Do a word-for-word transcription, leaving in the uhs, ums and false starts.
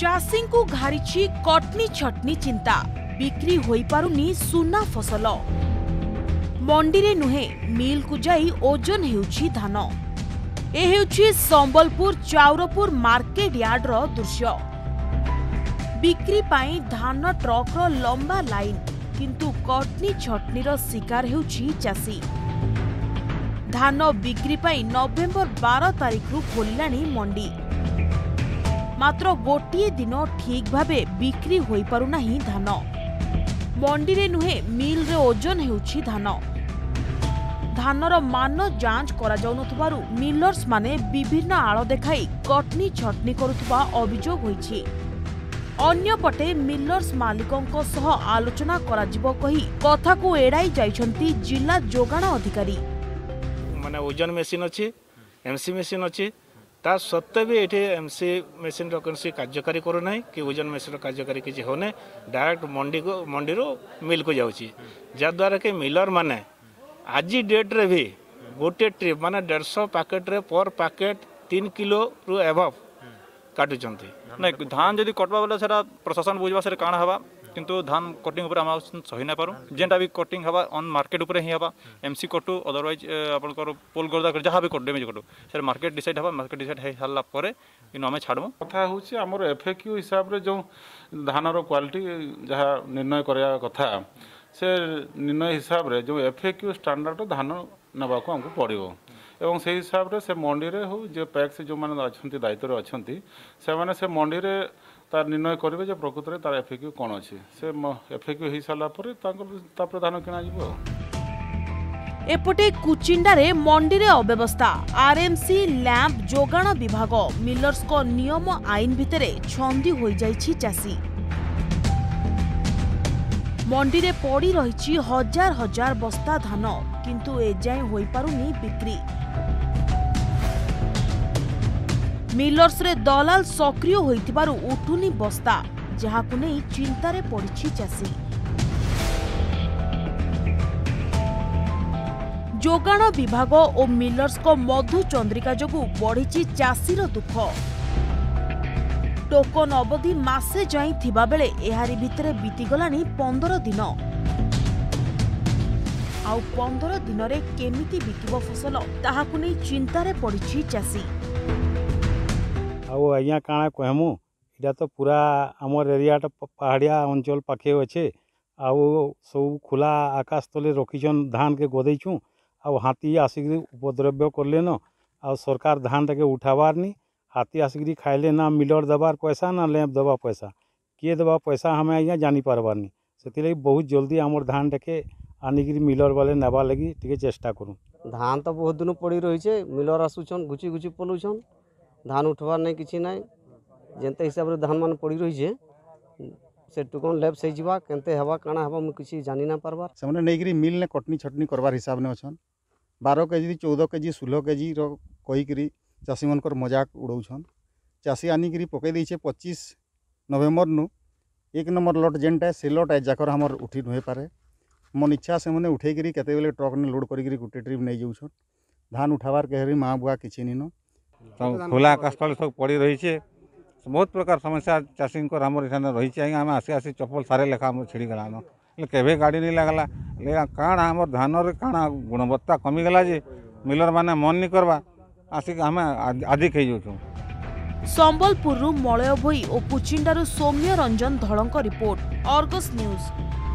चाषी को घारी कटनी छटनी चिंता बिक्री होई पारुनी सुना फसल मंडी रे नुहे मिल को जाई ओजन हेउछि धान। ए हेउछि संबलपुर चाउरपुर मार्केट यार्ड रो दृश्य। बिक्री पाई धान ट्रक रो लंबा लाइन किंतु कटनी छटनी रो शिकार हेउछि चाषी। धान बिक्री पाई नवेम्बर बारह तारिख रु खोलिलाणी मंडी, मात्र गोटे दिन ठीक भावे बिक्री होई पारुना ही धान। मंडी रे नुहे मिल रे ओजन हेउछि धान। धानर मान जांच करा जाउनथबारु मिलर्स माने विभिन्न आळ देखाई कटनी छटनी करुथबा अभियोग होईछि। अन्य पटे मिलर्स मालिकंक सह आलोचना करा जिवो कही कथा को एड़ाई जाइछंती जिला जोगाण अधिकारी। माने ओजन मशीन अछि, एमसी मशीन अछि, ता सत्वे भी ये एमसी मेसीन कौन कार्यकारी करूना कि ओजन मेसीन कार्यकारी किसी होने डायरेक्ट मंडी को मंडी मिल को जाऊँगी, जहाँद्वारा कि मिलर माने आज डेट रे भी गोटे ट्रिप माने डेढ़ सौ पैकेट रे पर पैकेट तीन किलो रु एभव काटुंट ना धान जब कटवा बोले से प्रशासन बुझा से कण हाँ किंतु धान कटिंग आम सही ना पार जेनटा भी कटिंग हाँ ऑन मार्केट उपर ही हाँ एमसी कटू अदरवाइज आपंकर पोल कर जहाँ भी कट डेमेज कटू सर मार्केट डिसाइड हाँ मार्केट डिसाइड हो सारा पर आम छाड़ कथा होमर एफएक्यू हिसाब से जो धानर क्वालिटी जहाँ निर्णय करा कथा से निर्णय हिसाब से जो एफएक्यू स्टैंडर्ड धान नाक आमको पड़ो एवं से हिसाब से मंडी में हूँ जो पैक्स जो मैंने दायित्व अच्छा से मंडी में तार निर्णय करेंगे जो प्रकृत में तार एफएक्यू कौन अच्छे से एफएक्यू हो सारापर धान किना। एपटे कुचिंडा रे मंडी रे अव्यवस्था आरएमसी लैंप जोगाण विभाग मिलर्स को नियम आईन भितर छंदी हो जाइछि चाषी। मंडी रे पड़ी रही हजार हजार बस्ता धान किंतु ए जाय होई पारुनी बिक्री। मिलर्स रे दलाल सक्रिय होइतिबारु उठुनी बस्ता जहाकु नेई चिंता रे पड़िछि चाषी। जोगाण विभाग ओ मिलर्स को मधु चंद्रिका जोगु बढ़िछि चाषीर दुख। टोकन अवधि मासे जाई थिबा बेले एहारी भितरे बीतीगलानी पंद्रह दिन। आउ पंद्रह दिन रे केमिति बिकिबो फसल ताहाकु नेई चिंता रे पड़िछि चाषी। आउ आज्ञा काना कहमु इटा तो पूरा आमर एरिया पहाड़िया अंचल पाखे अच्छे आउ सब खुला आकाश तले रखीछन धान के गोदेचु आउ हाथी आसिक उपद्रव्य करले न आउ सरकार धान टाके उठाबार नहीं हाथी आसिक खाइले ना मिलर देवार पैसा ना लैंप देवा पैसा किए देवा पैसा हमें आज्ञा जानी पारबार नहीं से लगी बहुत जल्दी आमर धान टाके आनिक मिलर वाले नेबा लगी टे चेष्टा करूँ। धान तो बहुत दिन पड़ी रही है मिलर आसून घुची घुची पलौन धान उठवार नहीं किसी ना जेनते हिसाब से धान मान पड़ी रही है से टुकन लेप से जीवा केनते हवा काना हवा मु किसी जानी ना पारबार से माने नैकरी मिल ने कटनी छटनी करबार हिसाब ने अछन बारह केजी चौदह केजी सोलह केजी रो कहि करी चासी मनकर मजाक उड़ौछन। चासी आनी करी पके दैछे पच्चीस नवंबर नु एक नंबर लॉट जेनटा से लॉट जाकर हमर उठी नहे पारे मन इच्छा से माने उठे करी केते बेले ट्रक ने लोड करी करी गुटे ट्रिप नै जाउछन धान उठाबार कहरी मां बुआ किछि निनो खुला आकाश तले सब पड़ी रही है बहुत प्रकार समस्या चाषी को आम रही है। आम आसी आसी चपल सारे लेखा आम छिड़गलान केभे गाड़ी नहीं लगला ले काण आम धान काण गुणवत्ता कमीगला जे मिलर माने मन नहीं करवा आसिक आम आदि खई जाऊँ। संबलपुर मलय भोई और कुचिंडारू सौम्य रंजन धड़ों रिपोर्ट, आर्गस न्यूज।